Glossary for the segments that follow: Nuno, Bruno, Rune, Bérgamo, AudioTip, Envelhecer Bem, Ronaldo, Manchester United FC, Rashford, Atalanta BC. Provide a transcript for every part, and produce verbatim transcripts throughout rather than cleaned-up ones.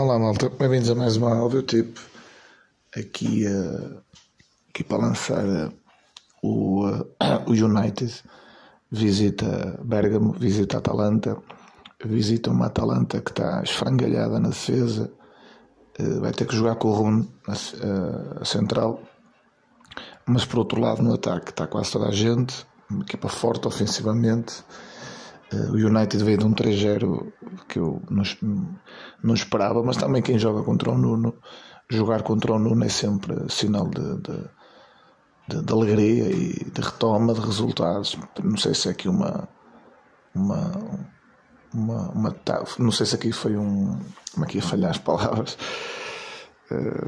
Olá malta, bem-vindos a mais uma AudioTip, aqui, uh, aqui para lançar uh, o, uh, o United, visita Bérgamo, visita Atalanta, visita uma Atalanta que está esfrangalhada na defesa, uh, vai ter que jogar com o Rune na uh, central, mas por outro lado no ataque está quase toda a gente, uma equipa forte ofensivamente. O United veio de um três zero que eu não, não esperava, mas também quem joga contra o Nuno, jogar contra o Nuno é sempre sinal de, de, de, de alegria e de retoma de resultados. Não sei se aqui uma, uma, uma, uma não sei se aqui foi um, como aqui a falhar as palavras,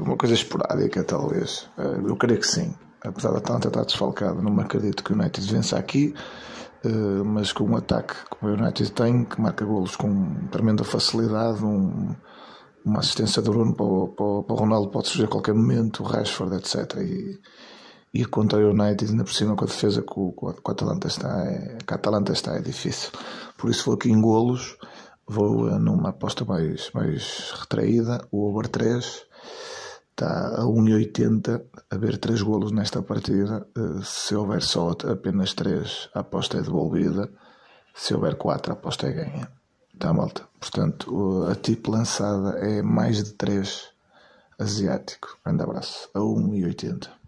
uma coisa esporádica talvez. Eu creio que sim, apesar de tanto estar desfalcado, não me acredito que o United vença aqui. Uh, mas com um ataque que o United tem, que marca golos com tremenda facilidade, um, uma assistência do Bruno para o, para o, para o Ronaldo pode surgir a qualquer momento, o Rashford, etcétera. E, e contra o United, ainda por cima, com a defesa que o, que a Atalanta está, é, que a Atalanta está, é difícil. Por isso vou aqui em golos, vou uh, numa aposta mais, mais retraída, o over três, está a um e oitenta, haver três golos nesta partida. Se houver só apenas três, a aposta é devolvida. Se houver quatro, a aposta é ganha. Tá, malta? Portanto, a tip lançada é mais de três asiático. Grande abraço. A um e oitenta.